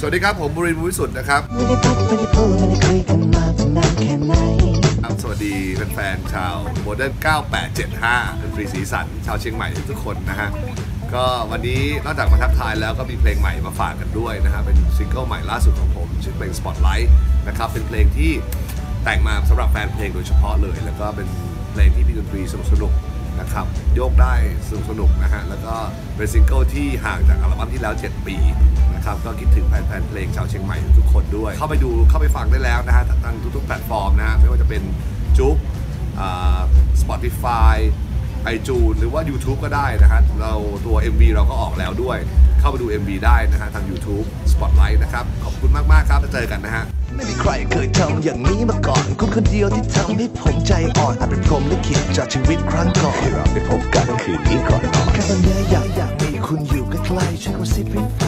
สวัสดีครับผมบุรินทร์ วุฒิสุทธิ์นะครับสวัสดีแฟนๆชาวโมเดิร์น 9875 ดนตรีสีสันชาวเชียงใหม่ทุกคนนะฮะก็วันนี้นอกจากมาทักทายแล้วก็มีเพลงใหม่มาฝากกันด้วยนะฮะเป็นซิงเกิลใหม่ล่าสุดของผมชื่อเพลง Spotlight นะครับเป็นเพลงที่แต่งมาสำหรับแฟนเพลงโดยเฉพาะเลยแล้วก็เป็นเพลงที่มีดนตรีสนุกๆนะครับโยกได้สนุกนะฮะแล้วก็เป็นซิงเกิลที่ห่างจากอัลบั้มที่แล้ว7 ปีนะครับก็คิดถึงแฟนเพลงชาวเชียงใหม่ทุกคนด้วยเข้าไปฟังได้แล้วนะฮะทางทุกๆแพลตฟอร์มนะฮะไม่ว่าจะเป็นจุ๊บ Spotify ไอจูนหรือว่า YouTube ก็ได้นะฮะเราตัว MV เราก็ออกแล้วด้วยเข้าไปดู MV ได้นะฮะทาง YouTube Spotlight นะครับขอบคุณมากๆครับจะเจอกันนะฮะไม่มีใครเคยทำอย่างนี้มาก่อนคุณคนเดียวที่ทำให้ผมใจอ่อนอาจเป็นผมและคิดจากชีวิตครั้งก่อนให้เราได้พบกันคืนนี้ก่อนนอนแค่ตอนนี้อยากมีคุณอยู่ใกล้ๆช่วยกระซิบ